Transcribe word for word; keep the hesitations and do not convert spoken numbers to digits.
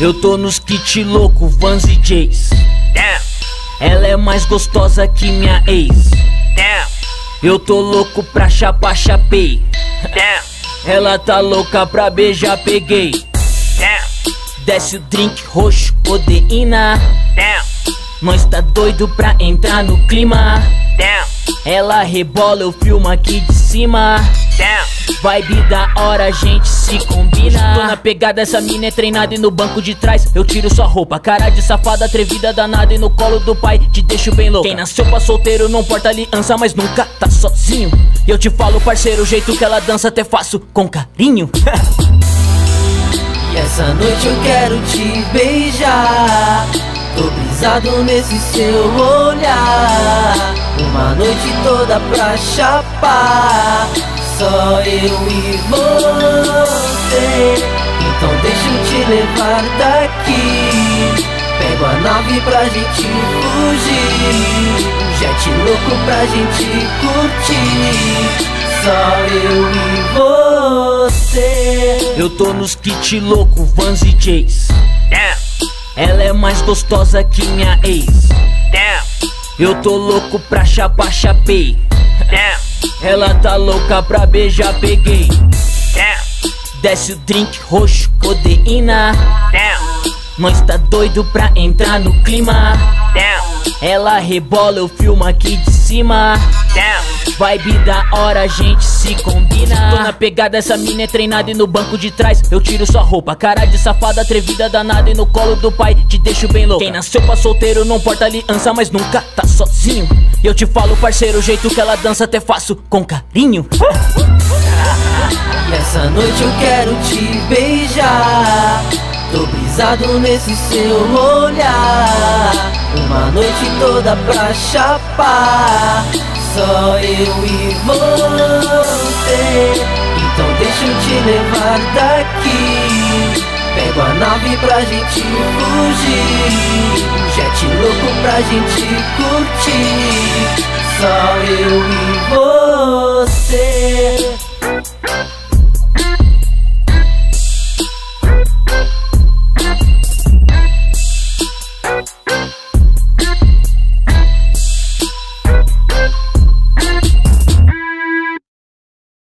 Eu tô nos kit louco, Vans e Jays. Ela é mais gostosa que minha ex. Eu tô louco pra chapar, chapei. Ela tá louca pra beijar, peguei. Desce o drink roxo, codeína. Nós tá doido pra entrar no clima. Ela rebola, eu filmo aqui de cima. Vibe da hora, a gente se combina. Tô na pegada, essa mina é treinada e no banco de trás eu tiro sua roupa. Cara de safada, atrevida, danada e no colo do pai te deixo bem louca. Quem nasceu pra solteiro não porta aliança, mas nunca tá sozinho. E eu te falo, parceiro, o jeito que ela dança até faço com carinho. E essa noite eu quero te beijar. Tô brisado nesse seu olhar. Uma noite toda pra chapar, só eu e você. Então deixa eu te levar daqui. Pego a nave pra gente fugir, um jet louco pra gente curtir, só eu e você. Eu tô nos kit louco, Vans e Jays. Ela é mais gostosa que minha ex. Eu tô louco pra chapar, chapei. Ela tá louca pra beijar, peguei. Desce o drink roxo, codeína. Nós tá doido pra entrar no clima. Ela rebola, eu filmo aqui de cima. Vibe da hora, a gente se combina. Tô na pegada, essa mina é treinada e no banco de trás eu tiro sua roupa. Cara de safada, atrevida, danada e no colo do pai te deixo bem louca. Quem nasceu pra solteiro não porta aliança, mas nunca tá sozinho. E eu te falo, parceiro, o jeito que ela dança até faço com carinho. E essa noite eu quero te beijar. Tô brisado nesse seu olhar. Uma noite toda pra chapar, só eu e você. Então deixa eu te levar daqui. Pego a nave pra gente fugir, um jet louco pra gente curtir, só eu e você.